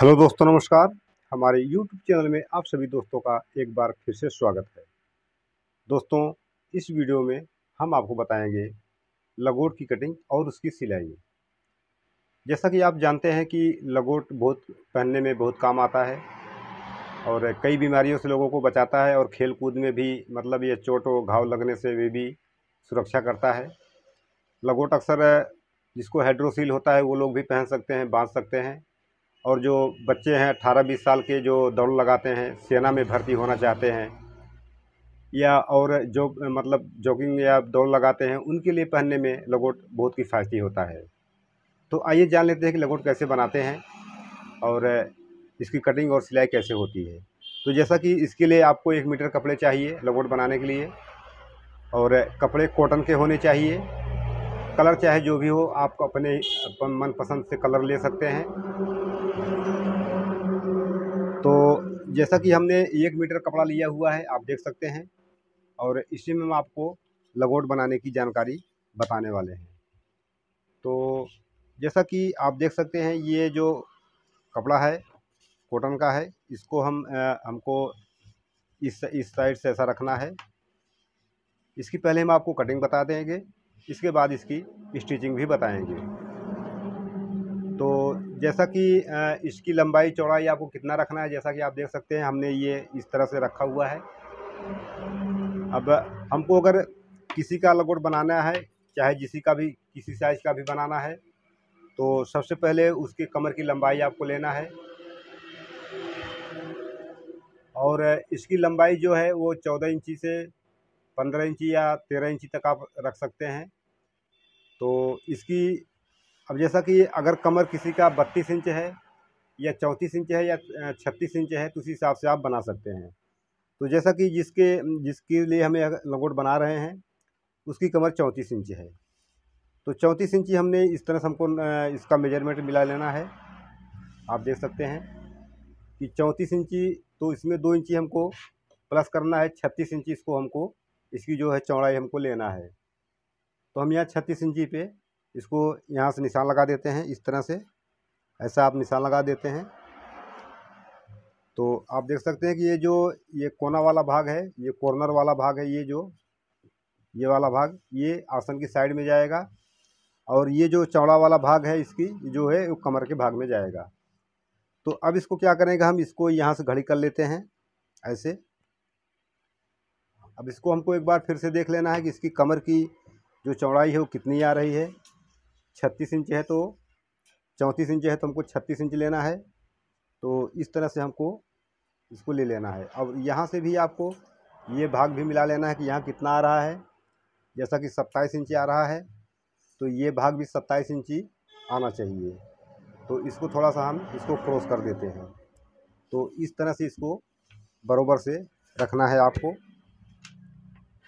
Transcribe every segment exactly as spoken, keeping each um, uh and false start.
Hello दोस्तों, नमस्कार। हमारे यूट्यूब चैनल में आप सभी दोस्तों का एक बार फिर से स्वागत है। दोस्तों, इस वीडियो में हम आपको बताएंगे लगोट की कटिंग और उसकी सिलाई। जैसा कि आप जानते हैं कि लगोट बहुत पहनने में बहुत काम आता है और कई बीमारियों से लोगों को बचाता है और खेल कूद में भी, मतलब ये चोट और घाव लगने से वे भी सुरक्षा करता है। लगोट अक्सर जिसको हाइड्रोसील होता है वो लोग भी पहन सकते हैं, बांध सकते हैं। और जो बच्चे हैं अठारह बीस साल के, जो दौड़ लगाते हैं, सेना में भर्ती होना चाहते हैं, या और जो मतलब जॉगिंग या दौड़ लगाते हैं, उनके लिए पहनने में लगोट बहुत किफ़ायती होता है। तो आइए जान लेते हैं कि लगोट कैसे बनाते हैं और इसकी कटिंग और सिलाई कैसे होती है। तो जैसा कि इसके लिए आपको एक मीटर कपड़े चाहिए लगोट बनाने के लिए, और कपड़े कॉटन के होने चाहिए। कलर चाहे जो भी हो, आप अपने मनपसंद से कलर ले सकते हैं। तो जैसा कि हमने एक मीटर कपड़ा लिया हुआ है, आप देख सकते हैं, और इसी में हम आपको लगोट बनाने की जानकारी बताने वाले हैं। तो जैसा कि आप देख सकते हैं, ये जो कपड़ा है कॉटन का है, इसको हम आ, हमको इस इस साइड से ऐसा रखना है। इसकी पहले हम आपको कटिंग बता देंगे, इसके बाद इसकी स्टिचिंग भी बताएंगे। तो जैसा कि इसकी लंबाई चौड़ाई आपको कितना रखना है, जैसा कि आप देख सकते हैं हमने ये इस तरह से रखा हुआ है। अब हमको अगर किसी का लगोट बनाना है, चाहे जिसी का भी, किसी साइज़ का भी बनाना है, तो सबसे पहले उसकी कमर की लंबाई आपको लेना है। और इसकी लंबाई जो है वो चौदह इंची से पंद्रह इंची या तेरह इंची तक आप रख सकते हैं। तो इसकी, अब जैसा कि अगर कमर किसी का बत्तीस इंच है या चौंतीस इंच है या छत्तीस इंच है, तो उसी हिसाब से आप बना सकते हैं। तो जैसा कि जिसके जिसके लिए हमें लगोट बना रहे हैं, उसकी कमर चौंतीस इंच है, तो चौंतीस इंची हमने इस तरह से हमको इसका मेजरमेंट मिला लेना है। आप देख सकते हैं कि चौंतीस इंची, तो इसमें दो इंची हमको प्लस करना है, छत्तीस इंची इसको हमको, इसकी जो है चौड़ाई हमको लेना है। तो हम यहाँ छत्तीस इंची पे इसको यहाँ से निशान लगा देते हैं, इस तरह से ऐसा आप निशान लगा देते हैं। तो आप देख सकते हैं कि ये जो ये कोना वाला भाग है, ये कॉर्नर वाला भाग है, ये जो ये वाला भाग ये आसन की साइड में जाएगा, और ये जो चौड़ा वाला भाग है इसकी जो है वो कमर के भाग में जाएगा। तो अब इसको क्या करेंगे, हम इसको यहाँ से घड़ी कर लेते हैं ऐसे। अब इसको हमको एक बार फिर से देख लेना है कि इसकी कमर की जो चौड़ाई है वो कितनी आ रही है। छत्तीस इंच है तो चौंतीस इंच है तो हमको छत्तीस इंच लेना है। तो इस तरह से हमको इसको ले लेना है। अब यहाँ से भी आपको ये भाग भी मिला लेना है कि यहाँ कितना आ रहा है। जैसा कि सत्ताईस इंची आ रहा है, तो ये भाग भी सत्ताईस इंची आना चाहिए। तो इसको थोड़ा सा हम इसको क्रॉस कर देते हैं। तो इस तरह से इसको बराबर से रखना है आपको।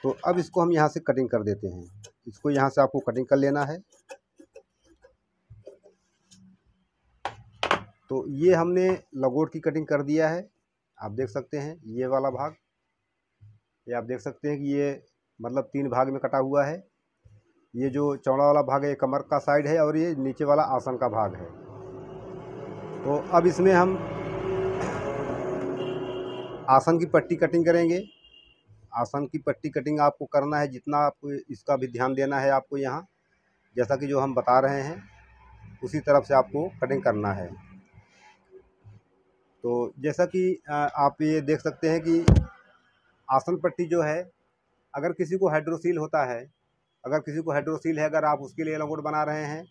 तो अब इसको हम यहाँ से कटिंग कर देते हैं। इसको यहाँ से आपको कटिंग कर लेना है। तो ये हमने लगोट की कटिंग कर दिया है। आप देख सकते हैं ये वाला भाग, ये आप देख सकते हैं कि ये मतलब तीन भाग में कटा हुआ है। ये जो चौड़ा वाला भाग है ये कमर का साइड है, और ये नीचे वाला आसन का भाग है। तो अब इसमें हम आसन की पट्टी कटिंग करेंगे। आसन की पट्टी कटिंग आपको करना है, जितना आपको इसका भी ध्यान देना है आपको यहाँ, जैसा कि जो हम बता रहे हैं उसी तरफ से आपको कटिंग करना है। तो जैसा कि आप ये देख सकते हैं कि आसन पट्टी जो है, अगर किसी को हाइड्रोसील होता है, अगर किसी को हाइड्रोसील है, अगर आप उसके लिए लगोट बना रहे हैं,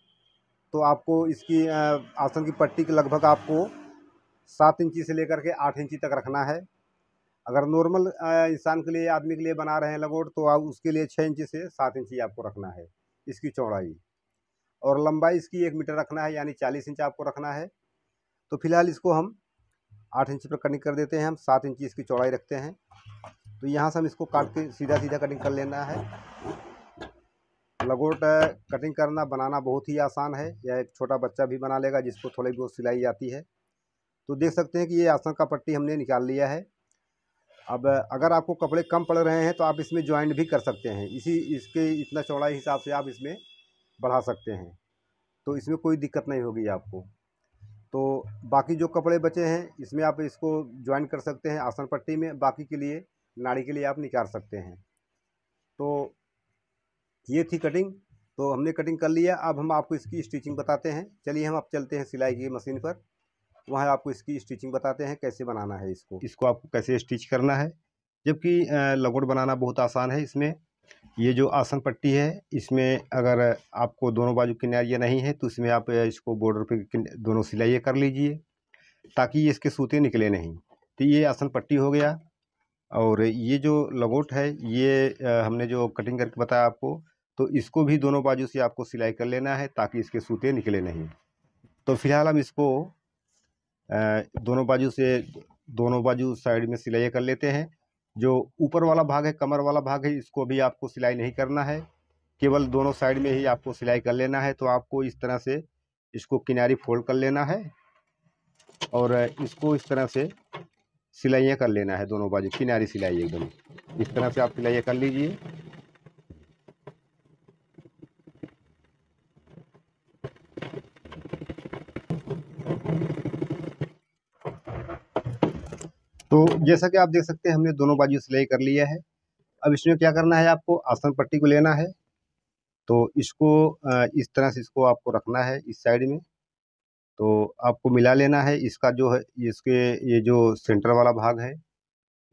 तो आपको इसकी आसन की पट्टी के लगभग आपको सात इंची से लेकर के आठ इंची तक रखना है। अगर नॉर्मल इंसान के लिए, आदमी के लिए बना रहे हैं लगोट, तो आप उसके लिए छः इंची से सात इंची आपको रखना है इसकी चौड़ाई, और लंबाई इसकी एक मीटर रखना है, यानी चालीस इंच आपको रखना है। तो फिलहाल इसको हम आठ इंची पर कटिंग कर देते हैं। हम सात इंची इसकी चौड़ाई रखते हैं। तो यहाँ से हम इसको काट के सीधा सीधा कटिंग कर लेना है। लगोट कटिंग करना, बनाना बहुत ही आसान है, या एक छोटा बच्चा भी बना लेगा जिसको थोड़ी बहुत सिलाई आती है। तो देख सकते हैं कि ये आसन का पट्टी हमने निकाल लिया है। अब अगर आपको कपड़े कम पड़ रहे हैं तो आप इसमें ज्वाइंट भी कर सकते हैं, इसी इसके इतना चौड़ाई हिसाब से आप इसमें बढ़ा सकते हैं। तो इसमें कोई दिक्कत नहीं होगी आपको। तो बाकी जो कपड़े बचे हैं इसमें आप इसको ज्वाइन कर सकते हैं आसन पट्टी में, बाकी के लिए नाड़ी के लिए आप निकाल सकते हैं। तो ये थी कटिंग, तो हमने कटिंग कर लिया। अब हम आपको इसकी स्टिचिंग बताते हैं। चलिए हम आप चलते हैं सिलाई की मशीन पर, वहाँ आपको इसकी स्टिचिंग बताते हैं कैसे बनाना है इसको, इसको आपको कैसे स्टिच करना है। जबकि लगोट बनाना बहुत आसान है। इसमें ये जो आसन पट्टी है इसमें अगर आपको दोनों बाजू किनारियाँ नहीं है तो इसमें आप इसको बॉर्डर पे दोनों सिलाइयाँ कर लीजिए ताकि ये इसके सूते निकले नहीं। तो ये आसन पट्टी हो गया। और ये जो लगोट है ये हमने जो कटिंग करके बताया आपको, तो इसको भी दोनों बाजू से आपको सिलाई कर लेना है ताकि इसके सूते निकले नहीं। तो फिलहाल हम इसको दोनों बाजू से दोनों बाजू साइड में सिलाइयाँ कर लेते हैं। जो ऊपर वाला भाग है, कमर वाला भाग है, इसको भी आपको सिलाई नहीं करना है, केवल दोनों साइड में ही आपको सिलाई कर लेना है। तो आपको इस तरह से इसको किनारी फोल्ड कर लेना है और इसको इस तरह से सिलाइयाँ कर लेना है दोनों बाजू, किनारी सिलाई एकदम इस तरह से आप सिलाइयाँ कर लीजिए। तो जैसा कि आप देख सकते हैं हमने दोनों बाजू सिलाई कर लिया है। अब इसमें क्या करना है, आपको आसन पट्टी को लेना है, तो इसको इस तरह से इसको आपको रखना है इस साइड में, तो आपको मिला लेना है इसका जो है इसके ये जो सेंटर वाला भाग है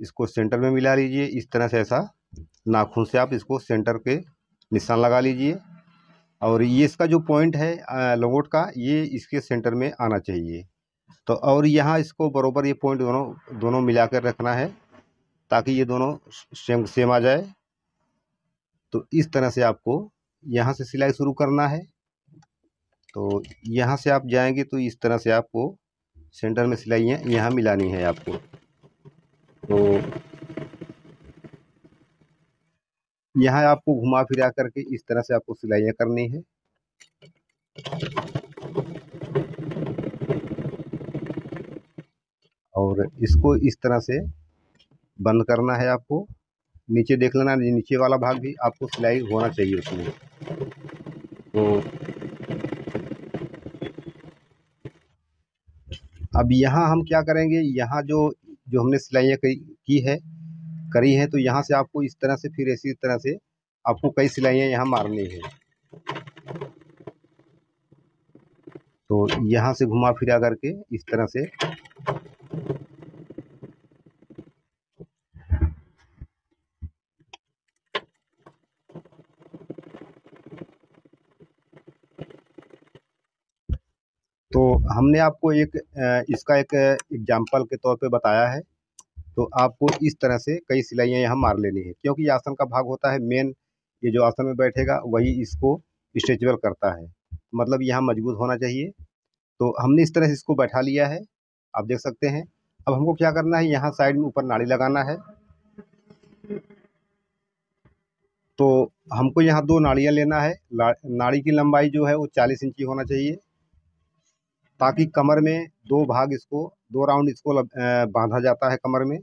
इसको सेंटर में मिला लीजिए। इस तरह से ऐसा नाखून से आप इसको सेंटर के निशान लगा लीजिए। और ये इसका जो पॉइंट है लंगोट का ये इसके सेंटर में आना चाहिए। तो और यहाँ इसको बरोबर ये पॉइंट दोनों दोनों मिलाकर रखना है ताकि ये दोनों सेम सेम आ जाए। तो इस तरह से आपको यहाँ से सिलाई शुरू करना है। तो यहाँ से आप जाएंगे तो इस तरह से आपको सेंटर में सिलाई यहाँ मिलानी है आपको। तो यहाँ आपको घुमा फिरा करके इस तरह से आपको सिलाइयाँ करनी है। और इसको इस तरह से बंद करना है आपको। नीचे देख लेना, नीचे वाला भाग भी आपको सिलाई होना चाहिए उसमें। तो अब यहाँ हम क्या करेंगे, यहाँ जो जो हमने सिलाइयाँ की है करी है, तो यहाँ से आपको इस तरह से फिर इसी तरह से आपको कई सिलाइयाँ यहाँ मारनी है। तो यहाँ से घुमा फिरा करके इस तरह से। तो हमने आपको एक इसका एक एग्जाम्पल के तौर पे बताया है। तो आपको इस तरह से कई सिलाइयाँ यहाँ मार लेनी है, क्योंकि आसन का भाग होता है मेन, ये जो आसन में बैठेगा वही इसको स्ट्रेचेबल करता है, मतलब यहाँ मजबूत होना चाहिए। तो हमने इस तरह से इसको बैठा लिया है, आप देख सकते हैं। अब हमको क्या करना है, यहाँ साइड में ऊपर नाड़ी लगाना है। तो हमको यहाँ दो नाड़ियाँ लेना है। नाड़ी की लंबाई जो है वो चालीस इंची होना चाहिए ताकि कमर में दो भाग इसको दो राउंड इसको बांधा जाता है कमर में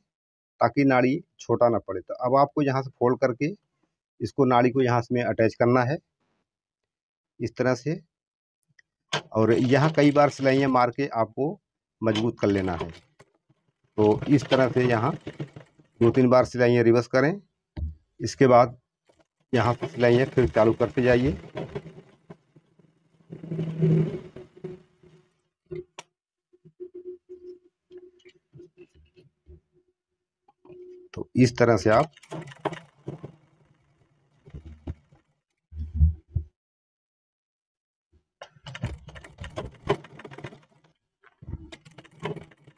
ताकि नाड़ी छोटा ना पड़े। तो अब आपको यहाँ से फोल्ड करके इसको नाड़ी को यहाँ से अटैच करना है इस तरह से। और यहाँ कई बार सिलाइयाँ मार के आपको मजबूत कर लेना है। तो इस तरह से यहाँ दो तीन बार सिलाइयाँ रिवर्स करें, इसके बाद यहाँ से सिलाइयाँ फिर चालू करते जाइए। तो इस तरह से आप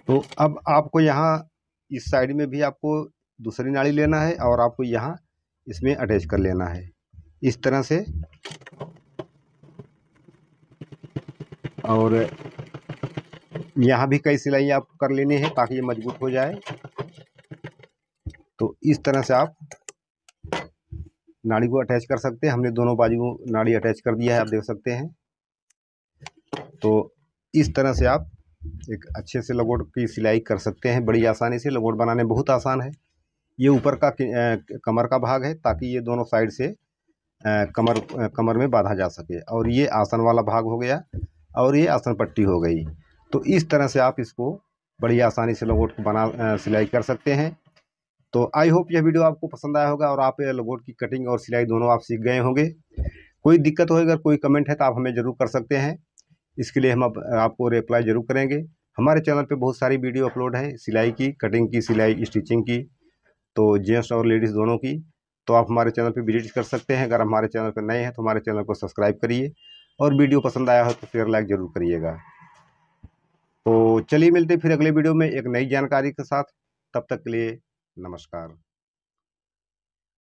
तो अब आपको यहाँ इस साइड में भी आपको दूसरी नाड़ी लेना है और आपको यहाँ इसमें अटैच कर लेना है इस तरह से। और यहाँ भी कई सिलाई आपको कर लेनी है ताकि ये मजबूत हो जाए। तो इस तरह से आप नाड़ी को अटैच कर सकते हैं। हमने दोनों बाजू नाड़ी अटैच कर दिया है, आप देख सकते हैं। तो इस तरह से आप एक अच्छे से लगोट की सिलाई कर सकते हैं बड़ी आसानी से। लगोट बनाने बहुत आसान है। ये ऊपर का कमर का भाग है ताकि ये दोनों साइड से कमर कमर में बांधा जा सके। और ये आसन वाला भाग हो गया और ये आसन पट्टी हो गई। तो इस तरह से आप इसको बड़ी आसानी से लंगोट बना सिलाई कर सकते हैं। तो आई होप यह वीडियो आपको पसंद आया होगा और आप लंगोट की कटिंग और सिलाई दोनों आप सीख गए होंगे। कोई दिक्कत हो अगर कोई कमेंट है तो आप हमें ज़रूर कर सकते हैं, इसके लिए हम आप, आपको रिप्लाई ज़रूर करेंगे। हमारे चैनल पे बहुत सारी वीडियो अपलोड हैं सिलाई की, कटिंग की, सिलाई स्टिचिंग की, तो जेंट्स और लेडीज़ दोनों की, तो आप हमारे चैनल पे विजिट कर सकते हैं। अगर हमारे चैनल पर नए हैं तो हमारे चैनल को सब्सक्राइब करिए और वीडियो पसंद आया हो तो शेयर लाइक ज़रूर करिएगा। तो चलिए मिलते फिर अगले वीडियो में एक नई जानकारी के साथ, तब तक के लिए नमस्कार।